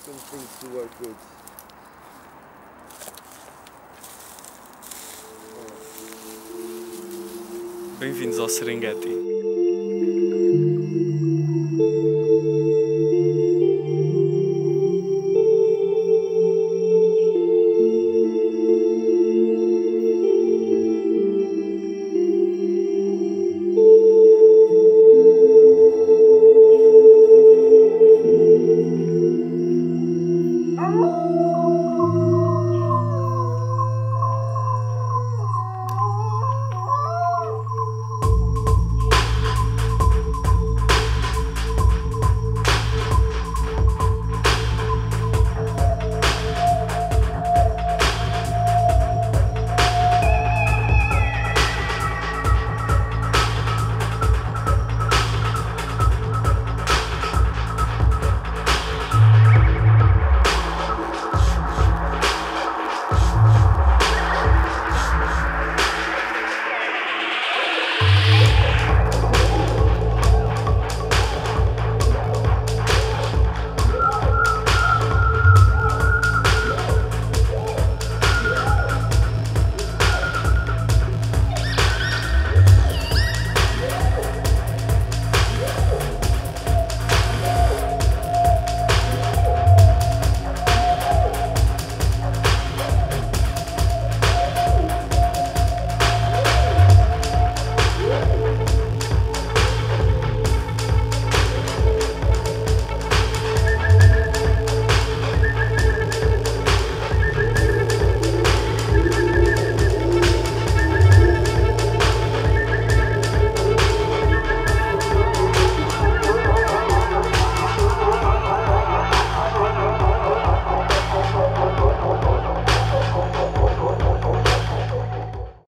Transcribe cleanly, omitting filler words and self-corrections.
some things to work with. Bem-vindos ao Serengeti.